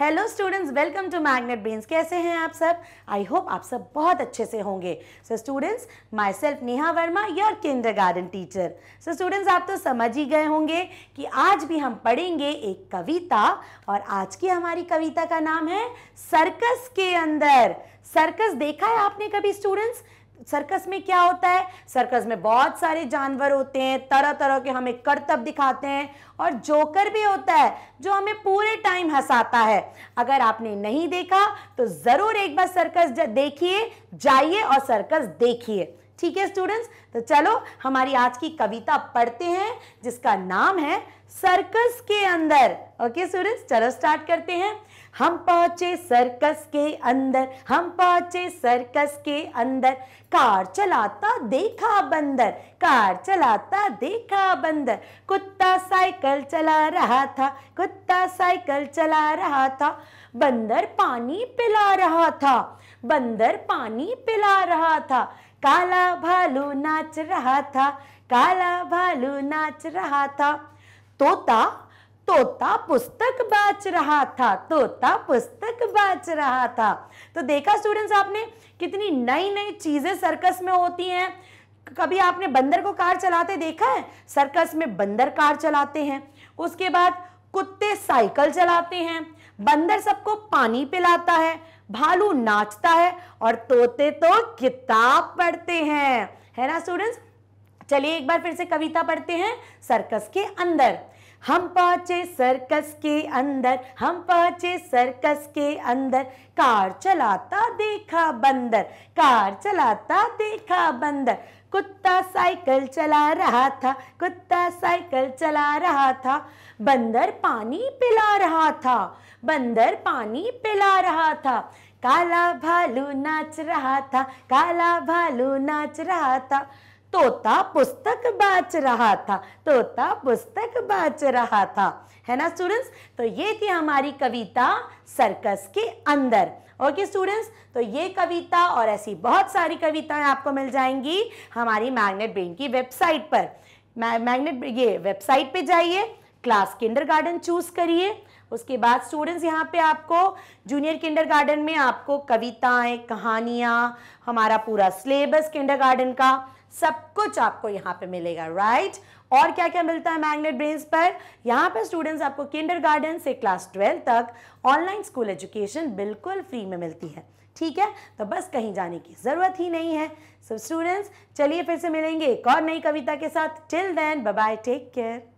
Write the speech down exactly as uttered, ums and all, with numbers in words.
Hello students, welcome to magnet brains. कैसे हैं आप सब? आई होप आप सब बहुत अच्छे से होंगे। So students, myself Neha Verma, your kindergarten teacher. So students, आप तो समझ ही गए होंगे कि आज भी हम पढ़ेंगे एक कविता, और आज की हमारी कविता का नाम है सर्कस के अंदर। सर्कस देखा है आपने कभी स्टूडेंट्स? सर्कस में क्या होता है? सर्कस में बहुत सारे जानवर होते हैं, तरह तरह के हमें करतब दिखाते हैं, और जोकर भी होता है जो हमें पूरे टाइम हंसाता है। अगर आपने नहीं देखा तो ज़रूर एक बार सर्कस देखिए, जाइए और सर्कस देखिए। ठीक है स्टूडेंट्स, तो चलो हमारी आज की कविता पढ़ते हैं जिसका नाम है सर्कस के अंदर। ओके स्टूडेंट्स, चलो स्टार्ट करते हैं। हम पहुंचे सर्कस के अंदर, हम पहुंचे सर्कस के अंदर, कार चलाता देखा बंदर, कार चलाता देखा बंदर, कुत्ता साइकिल चला रहा था, कुत्ता साइकिल चला रहा था, बंदर पानी पिला रहा था, बंदर पानी पिला रहा था, काला भालू नाच रहा था, काला भालू नाच रहा था, तोता तोता पुस्तक बाँच रहा था, तोता पुस्तक बाँच रहा था। तो देखा स्टूडेंट्स आपने कितनी नई नई चीज़ें सर्कस में होती हैं। कभी आपने बंदर को कार चलाते देखा है? सर्कस में बंदर कार चलाते हैं, उसके बाद कुत्ते साइकिल चलाते हैं, बंदर सबको पानी पिलाता है, भालू नाचता है, और तोते तो किताब पढ़ते हैं, है ना स्टूडेंट्स। चलिए एक बार फिर से कविता पढ़ते हैं सर्कस के अंदर। हम पहुंचे सर्कस के अंदर, हम पहुंचे सर्कस के अंदर, कार चलाता देखा बंदर, कार चलाता देखा बंदर, कुत्ता साइकिल चला रहा था, कुत्ता साइकिल चला रहा था, बंदर पानी पिला रहा था, बंदर पानी पिला रहा था, काला भालू नाच रहा था, काला भालू नाच रहा था, तोता पुस्तक बाँच रहा था, तोता पुस्तक बाँच रहा था, है ना स्टूडेंट्स। तो ये थी हमारी कविता सर्कस के अंदर। ओके स्टूडेंट्स, तो ये कविता और ऐसी बहुत सारी कविताएं आपको मिल जाएंगी हमारी मैग्नेट ब्रेन की वेबसाइट पर। मैग्नेट ये वेबसाइट पे जाइए, क्लास किंडरगार्टन चूज करिए। उसके बाद स्टूडेंट्स यहाँ पे आपको जूनियर किंडरगार्टन में आपको कविताएं, कहानियाँ, हमारा पूरा सिलेबस किंडरगार्टन का सब कुछ आपको यहाँ पे मिलेगा, राइट। और क्या क्या मिलता है मैग्नेट ब्रेन्स पर? यहाँ पर स्टूडेंट्स आपको किंडरगार्टन से क्लास ट्वेल्थ तक ऑनलाइन स्कूल एजुकेशन बिल्कुल फ्री में मिलती है। ठीक है, तो बस कहीं जाने की ज़रूरत ही नहीं है। सो स्टूडेंट्स, चलिए फिर से मिलेंगे एक और नई कविता के साथ। Till then, bye bye, take care.